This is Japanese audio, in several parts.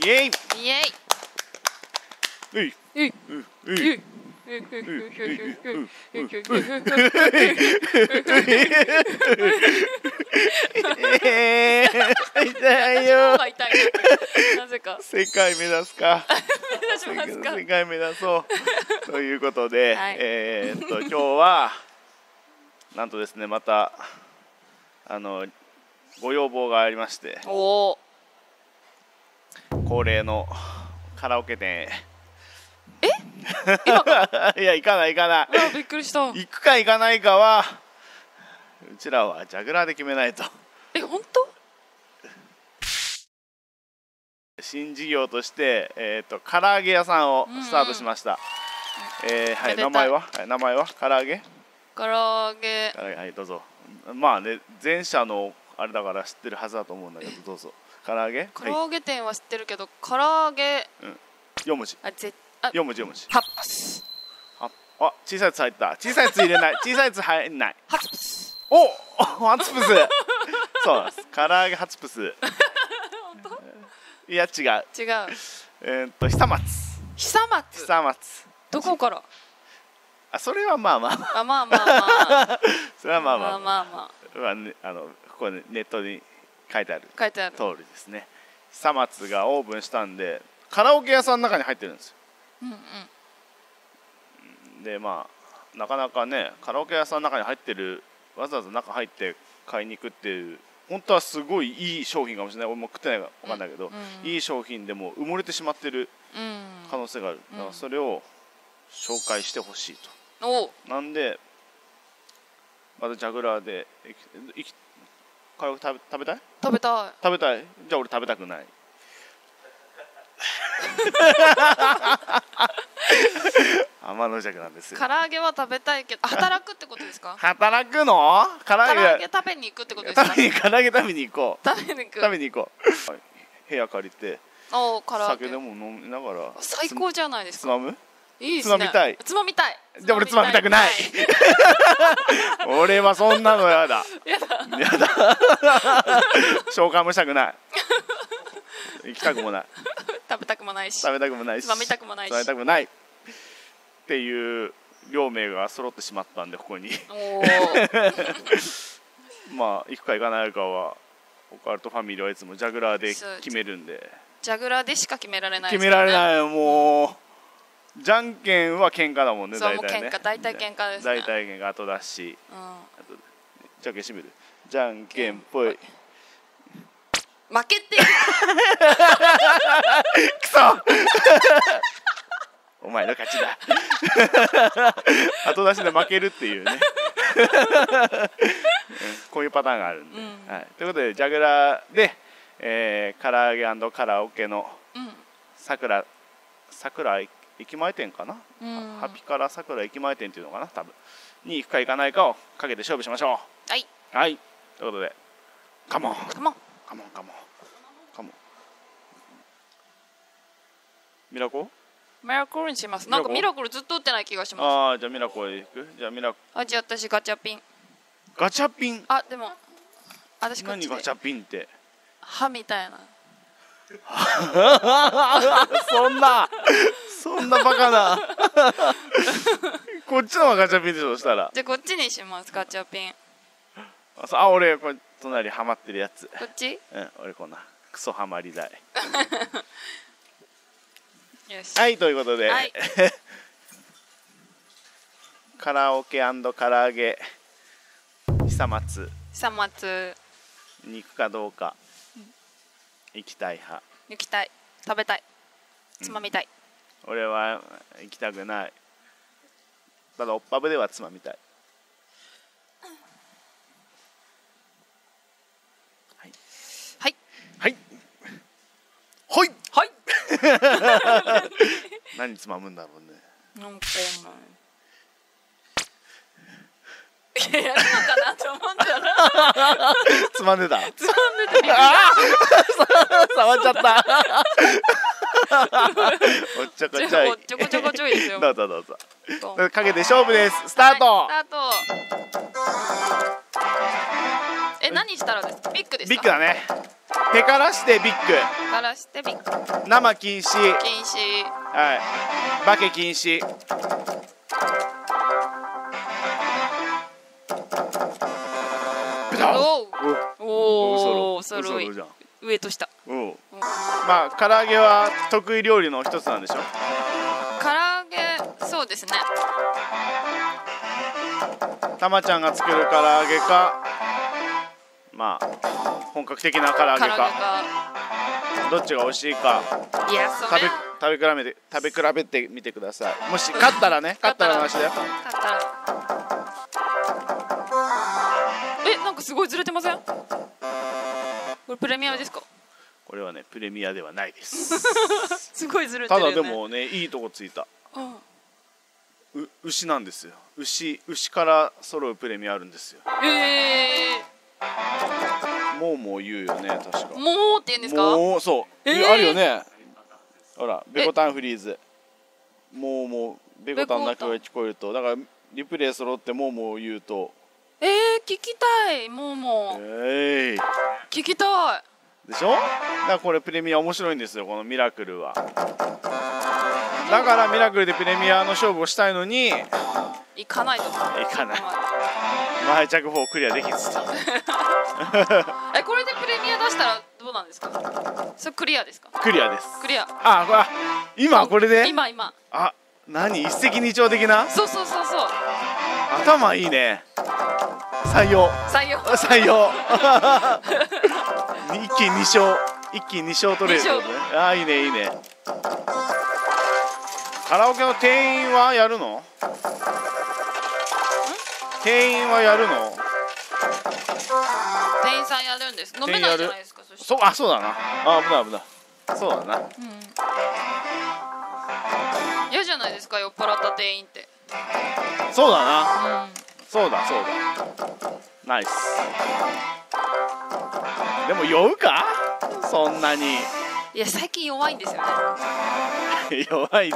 イエイイエイういういうなぜか世界目指すか世界目指そうということで、今日はなんとですね、またご要望がありまして、恒例のカラオケ店へ。いや、行かない行かない。びっくりした。行くか行かないかはうちらはジャグラーで決めないと。本当？新事業として唐揚げ屋さんをスタートしました。はい、名前は唐揚げ、はい、どうぞ。まあね、前者のあれだから知ってるはずだと思うんだけど、どうぞ。唐揚げ店は知ってるけど、唐揚げ4文字。4文字。あ、小さいやつ入った。小さいやつ入れない。小さいやつ入んない。ハツプス。お、ハツプス。そうなんです、唐揚げハツプス。いや、違う。久松。どこから？あ、それはまあまあそれはまあまあここネットに書いてある通りですね。久松がオープンしたんで、カラオケ屋さんの中に入ってるんですよ。で、まあなかなかね、カラオケ屋さんの中に入ってる、わざわざ中入って買いに行くっていう、本当はすごいいい商品かもしれない。俺も食ってないか分かんないけど、いい商品でも埋もれてしまってる可能性がある。だからそれを紹介してほしいと。なんでまたジャグラーでカラオケ食べたい。じゃあ俺食べたくない。天の弱なんですよ。唐揚げは食べたいけど、働くってことですか？働くの？唐揚げ食べに行くってことですか？唐揚げ食べに行こう。部屋借りて、酒でも飲みながら。最高じゃないですか。つまむ？いいですね。つまみたい。で、俺つまみたくない。俺はそんなのやだ。やだ。召喚もしたくない。行きたくもない。食べたくもないし。つまみたくもない。っていう両名が揃ってしまったんで、ここに。まあ行くか行かないかはオカルトファミリーはいつもジャグラーで決めるんで。ジャグラーでしか決められないですね。決められない。もうじゃんけんは喧嘩だもんね。そう、大体喧嘩ですね。大体喧嘩後だし。じゃんけんしめる。じゃんけんぽい。負けてる。くそ。お前の勝ちだ。後出しで負けるっていうね。こういうパターンがあるんで、はい、ということでジャグラーで、唐揚げ&カラオケの桜駅前店かな、ハピから桜駅前店っていうのかな、多分に行くか行かないかをかけて勝負しましょう。はい、はい、ということでカモン。ミラコ？ミラクルにします。なんかミラクルずっと打ってない気がします。ああ、じゃあミラクル行く？じゃあミラクル。あ、じゃあ私ガチャピン。あ、でも私こっちで。何ガチャピンって？歯みたいな。そんなバカな。こっちのはガチャピンでしょ、したら。じゃあこっちにします、ガチャピン。あ、俺これ隣ハマってるやつ。こっち？うん、俺こんなクソハマりだい。はい、ということで、はい、カラオケ&唐揚げ久松に行くかどうか、行きたい派、食べたい、つまみたい、俺は行きたくない。ただおっぱぶではつまみたい、はい。何つまむんだろうね。なんかやるのかなと思ったら。つまんでた。触っちゃった。おっちょこちょい。ちょこちょいですよ。どうぞ。かけて勝負です。スタート。何したらですか？ビッグですか？ビッグだね。手からしてビッグ。手からしてビッグ。生禁止。禁止。はい。バケ禁止。おお、そろい。上と下。まあ、唐揚げは得意料理の一つなんでしょ。唐揚げ、そうですね。たまちゃんが作る唐揚げか。まあ。本格的な唐揚げかどっちが美味しいか食べ比べてみてください。もし勝ったらね、勝ったらの話だよ。え、なんかすごいずれてません？これプレミアですか？これはね、プレミアではないです。すごいずれてるよね。ただでもね、いいとこついた。牛なんですよ。牛から揃うプレミアあるんですよ。もう言うよね、確か。もうって言うんですか。もう、そう、あるよね。ほら、ベコタンフリーズ。もう、ベコタンの声が聞こえると、だから、リプレイ揃って、もう言うと。聞きたい、もう。聞きたい。でしょ。だから、これプレミア面白いんですよ、このミラクルは。だから、ミラクルでプレミアの勝負をしたいのに。行かないと。行かない。愛着法クリアできず。え、これでプレミア出したらどうなんですか。それクリアですか。クリアです。クリア。あ、これ今これで。今。あ、何、一石二鳥的な。そう。頭いいね。採用。一気二勝取れる。あ、いいね。カラオケの店員はやるの？店員はやるの？店員さんやるんです。飲めないじゃないですか。あ、そうだな。あ、危ない。そうだな。嫌じゃないですか、酔っ払った店員って。そうだな。そうだ。ナイス。でも酔うか？そんなに。いや、最近弱いんですよね。弱い。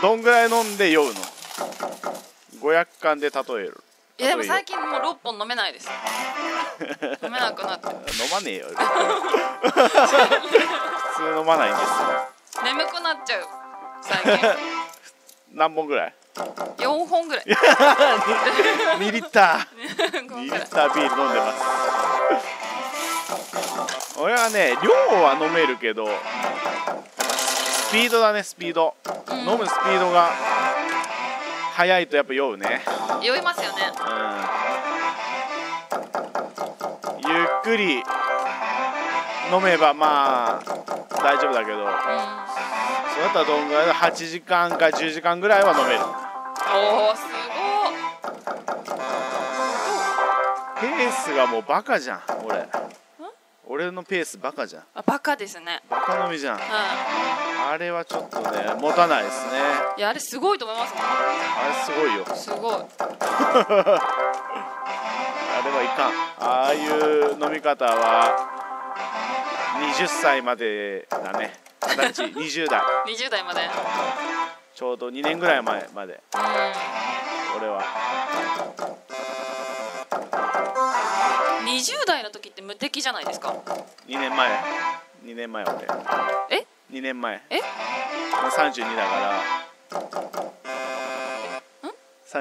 どんぐらい飲んで酔うの？500缶で例える。いや、でも最近もう6本飲めないです。飲めなくなって。飲まねえよ。普通飲まないんです。眠くなっちゃう。最近。何本ぐらい？4本ぐらい。2リッター。2リッタービール飲んでます。俺はね、量は飲めるけど。スピードだね、スピード。飲むスピードが。早いとやっぱ酔うね。酔いますよね。ゆっくり飲めばまあ大丈夫だけど、そうだったらどんぐらいだ、8時間か10時間ぐらいは飲める。おお、すごい。ペースがもうバカじゃん、俺のペースバカじゃん。あ、バカですね。バカ飲みじゃん。あれはちょっとね、持たないですね。いや、あれすごいと思いますもん。あれすごいよ。すごい。あれはいかん。ああいう飲み方は20歳までだね。20代。20代まで。ちょうど2年ぐらい前まで。俺は。20代の時って無敵じゃないですか。2年前俺。え？2年前。え？32だから。うん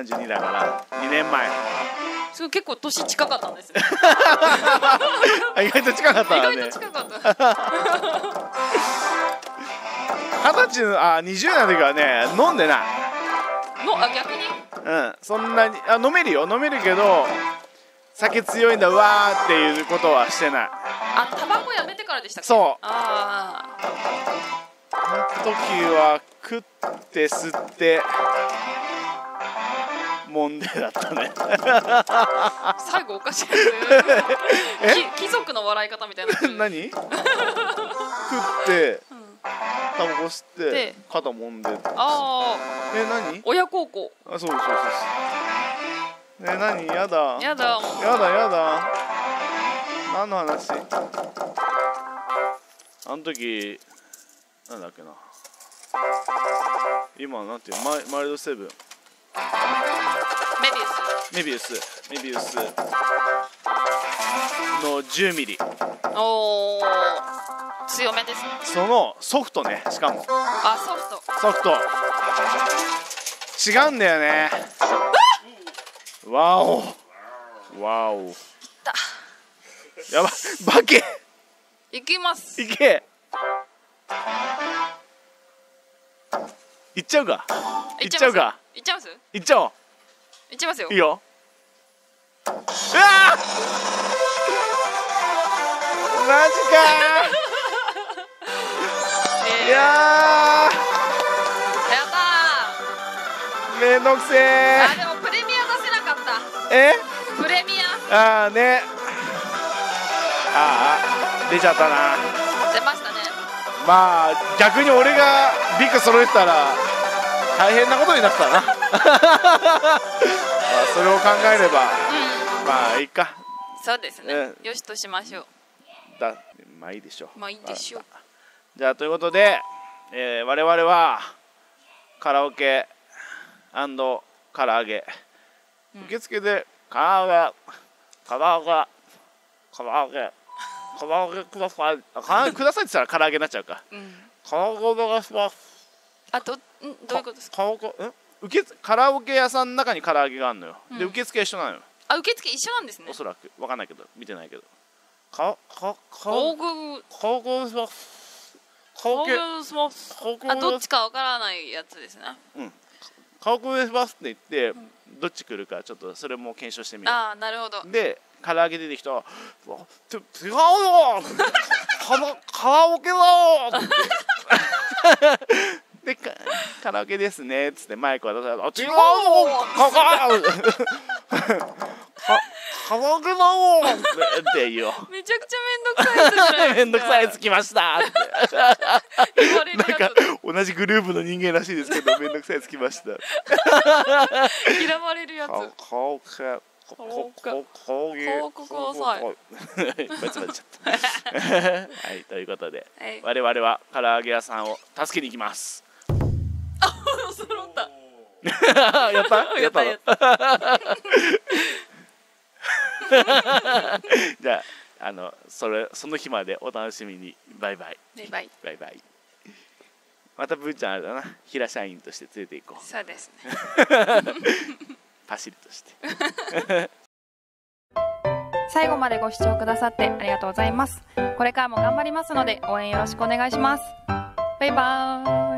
？32だから2年前。すごい、結構年近かったんですね。意外と近かったね。20代の時はね、飲んでない。逆に？うん、そんなに、飲めるけど。酒強いんだわーっていうことはしてない。あ、タバコやめてからでしたっけ。そう。あの時は食って吸ってもんでだったね。最後おかしいです。貴族の笑い方みたいな。何？食ってタバコ吸って肩もんで。ああ。何？親孝行。あ、そう。何？やだ。何の話？あの時なんだっけな。今なんていう、マイルドセブン。メビウス。メビウスの10ミリ。おお、強めですね。そのソフトね、しかも。あ、ソフト。違うんだよね。わお。わお。いった。やば、バケ。いきます。いけ。いっちゃうか。いっちゃうか。いっちゃいます。いっちゃおう。いっちゃいますよ。いいよ。うわあ。マジかー。いやー。やったー。めんどくせー。あ、でもプレミア出せなかった。え？プレミア。ああね。ああ、出ちゃったな。出ましたね。まあ逆に俺がビッグ揃えたら大変なことになったな。まあそれを考えれば、うん、まあいいか。そうですね。うん、よしとしましょう。だ、まあいいでしょう。まあいいでしょう。じゃあということで、我々はカラオケ&唐揚げ、うん、受付で唐揚げください。唐揚げくださいって言ったら唐揚げになっちゃうか。うん、唐揚げお願いします。あ、どういうことですか。カラオケ屋さんの中に唐揚げがあるのよ。うん、で受付一緒なのよ。あ、受付一緒なんですね。おそらくわかんないけど、見てないけど。カラオケします。あ、どっちかわからないやつですね。うん。カラオケしますって言って、うん、どっち来るかちょっとそれも検証してみる。ああ、なるほど。で。唐揚げ出てきた。わ、違うよ。カラオケだよ。で、カラオケですね。つってマイク渡された。違うよ。カラオケだよ。って言うよ。めちゃくちゃめんどくさいやつ。めんどくさいやつ来ました。なんか同じグループの人間らしいですけど、めんどくさいやつ来ました。嫌われるやつ。カラオケ。はい、ということで、我々は唐揚げ屋さんを助けに行きます。あ、揃った。やった？やった。じゃあ、その日までお楽しみに。バイバイ。バイバイ。またブーちゃんあれだな、平社員として連れて行こう。そうですね。パシリとして最後までご視聴くださってありがとうございます。これからも頑張りますので応援よろしくお願いします。バイバーイ。